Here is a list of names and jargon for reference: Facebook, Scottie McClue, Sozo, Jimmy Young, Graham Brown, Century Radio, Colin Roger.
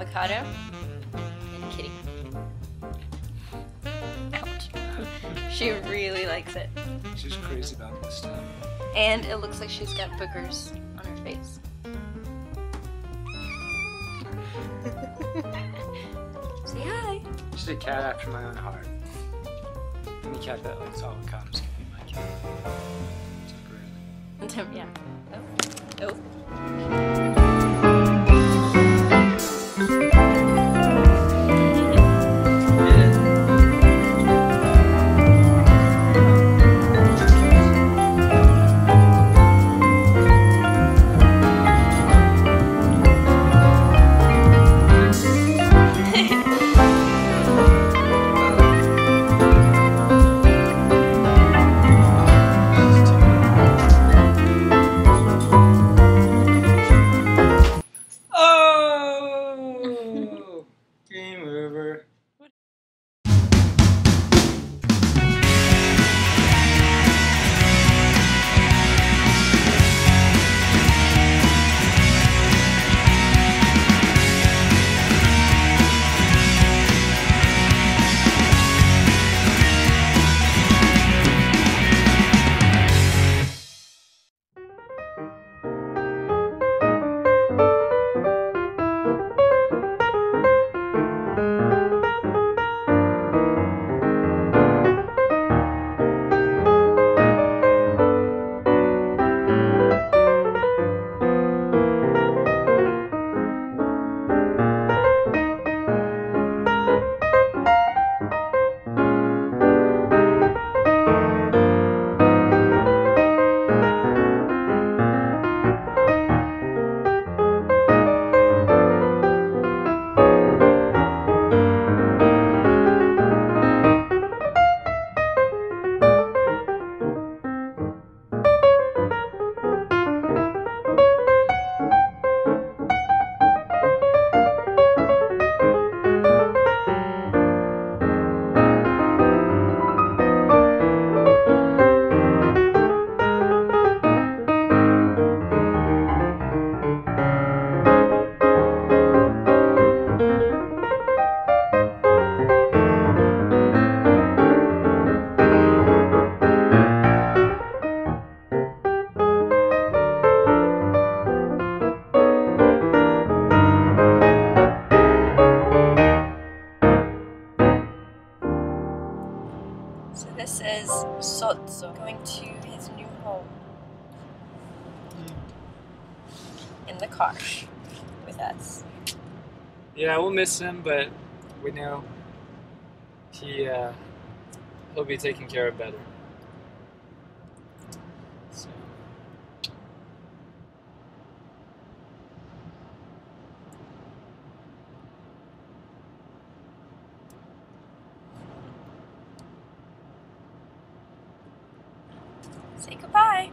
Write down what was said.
avocado, and kitty. Ouch. She really likes it. She's crazy about this stuff. And it looks like she's got boogers on her face. Say hi. She's a cat after my own heart. Any cat that likes avocados can be my cat. Temporarily. Yeah. Oh. Oh. This is Sozo going to his new home in the car with us. Yeah, we'll miss him, but we know he'll be taken care of better. So. Say goodbye.